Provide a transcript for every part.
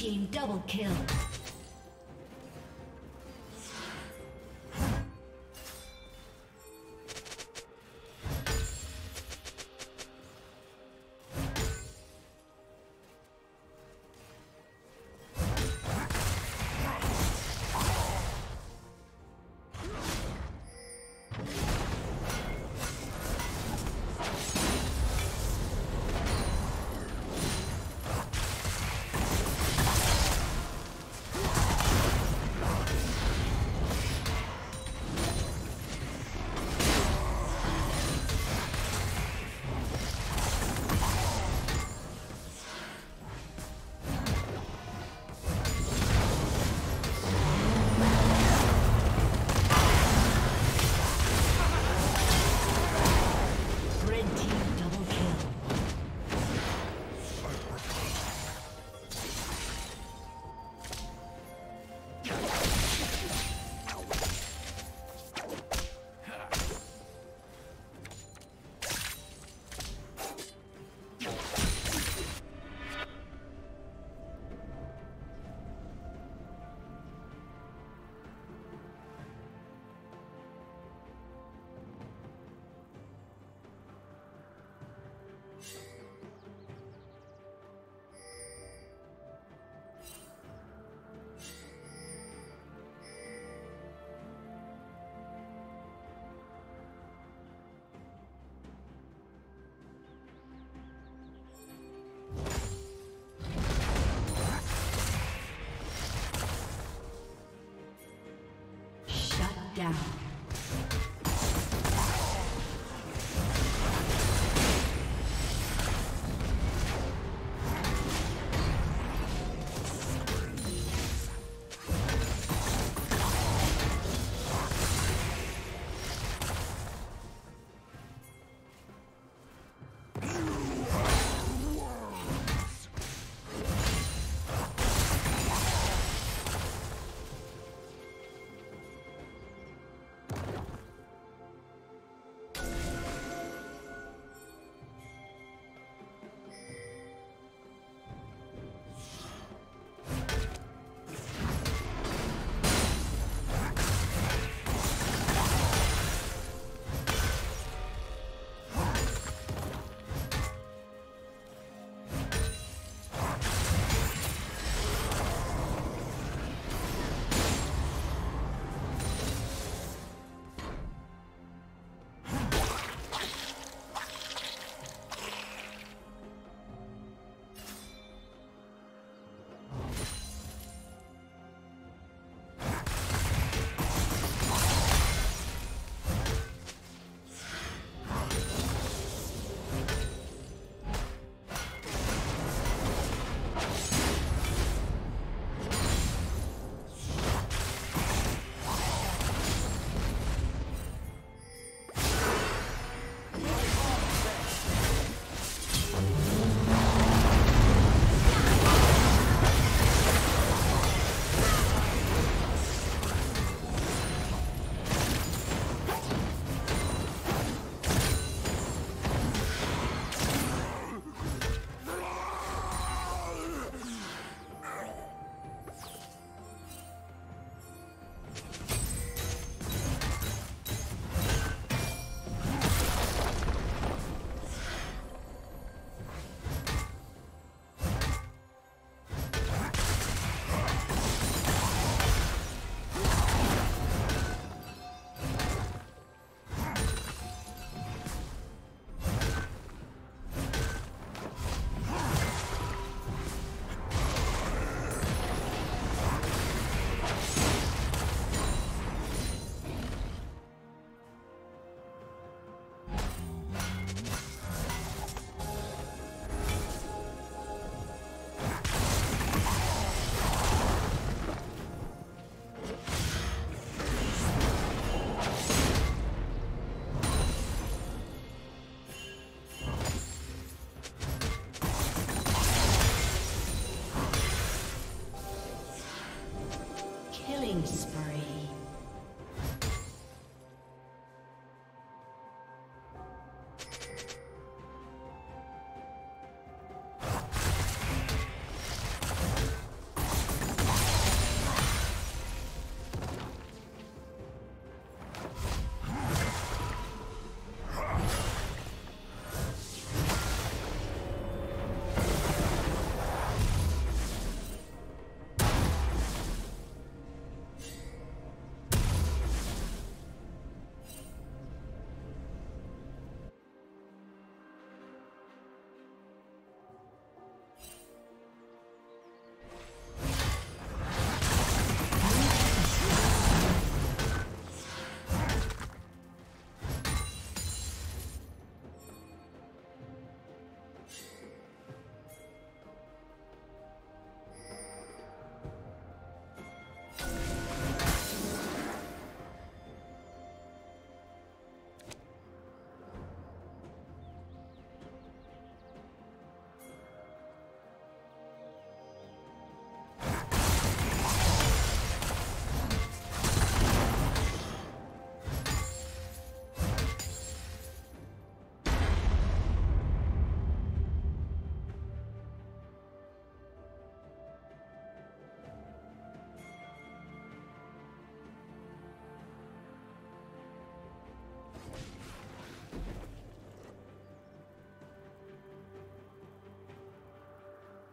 team double kill. Yeah.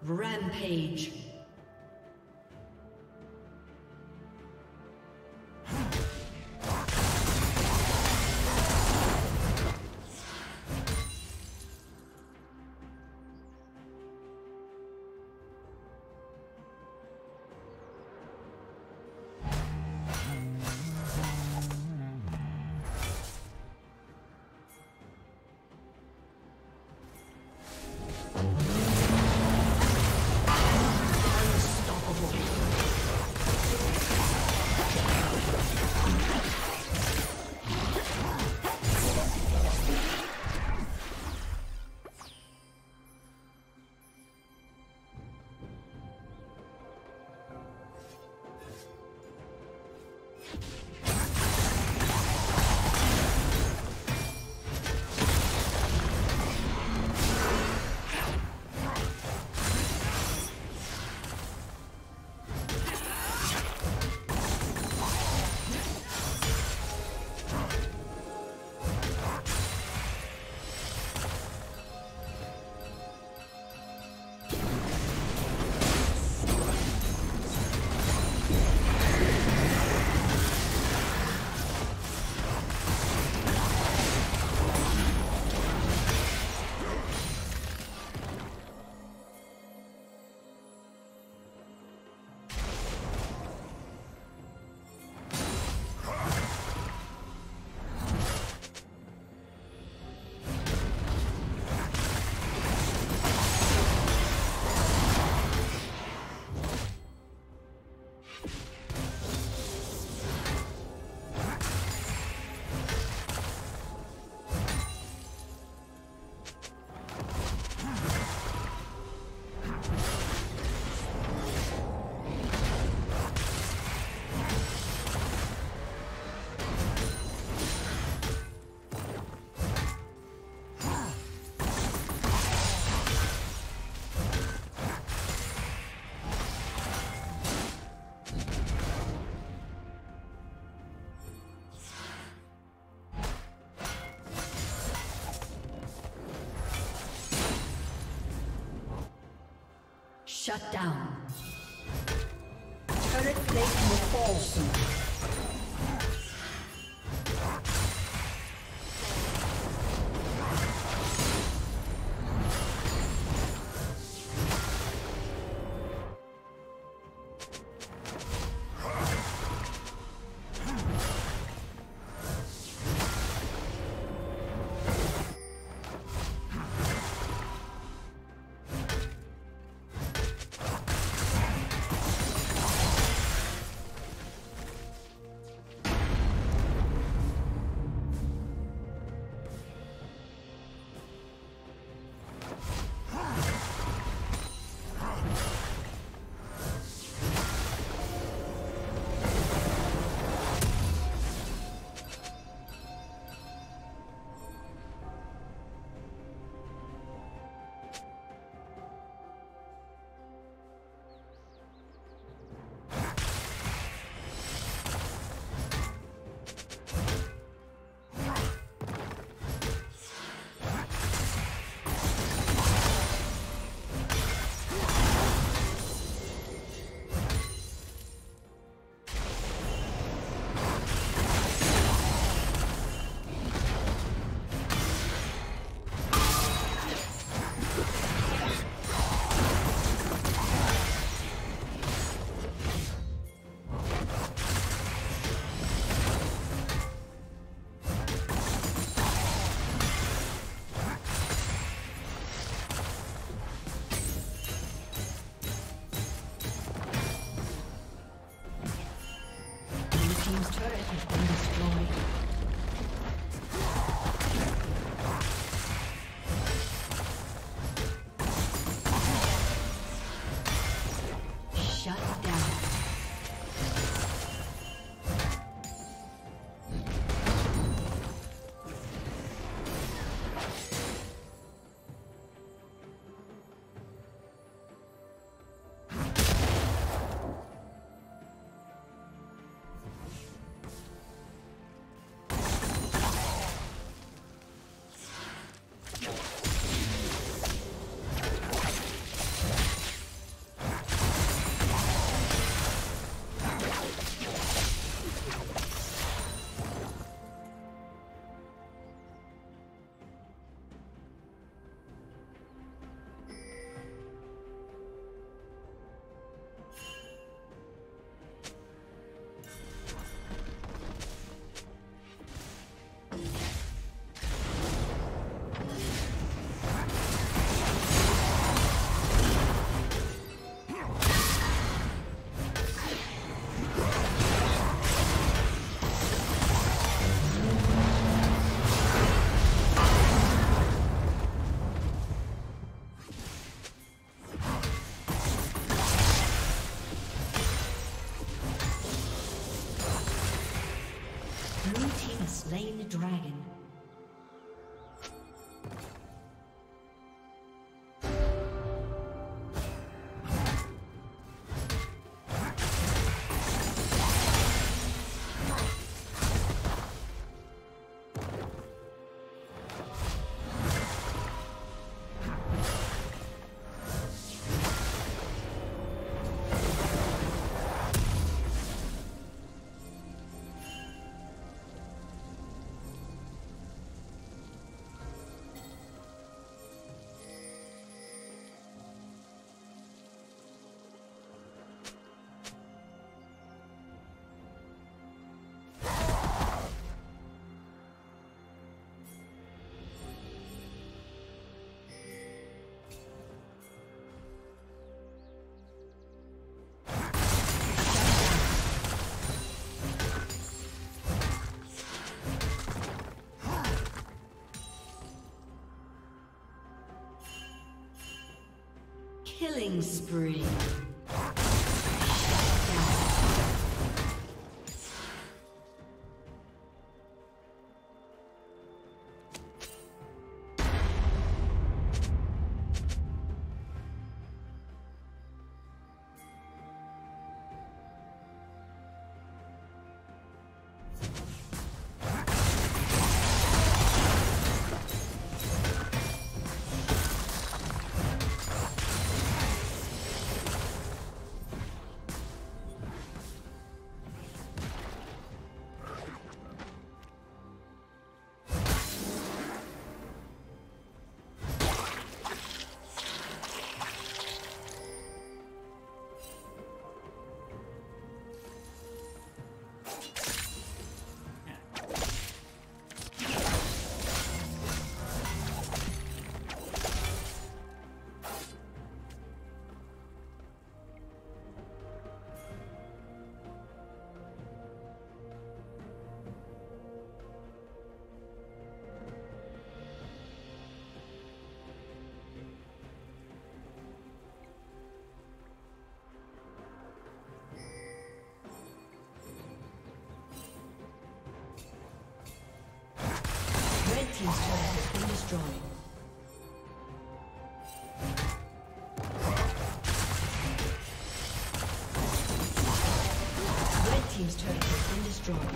Rampage. Shut down. Turret plate will fall soon. Killing spree. Team's turret has been destroyed. Red team's turret has been destroyed.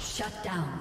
Shut down.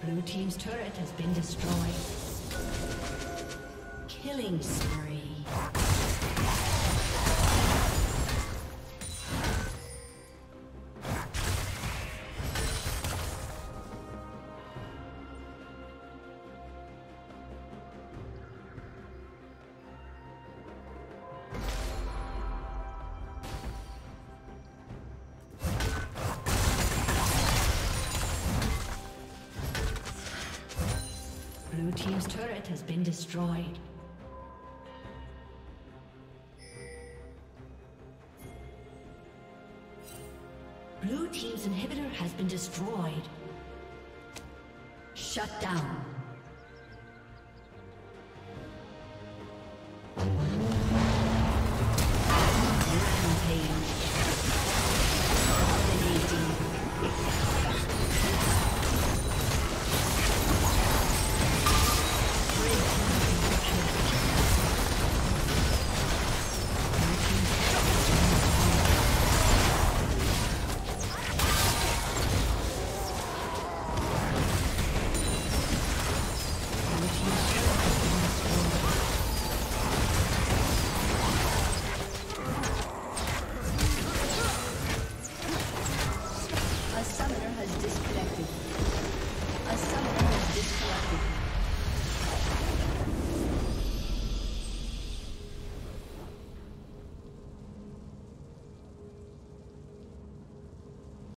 Blue team's turret has been destroyed. Killing spree. Blue team's turret has been destroyed. Blue team's inhibitor has been destroyed. Shut down.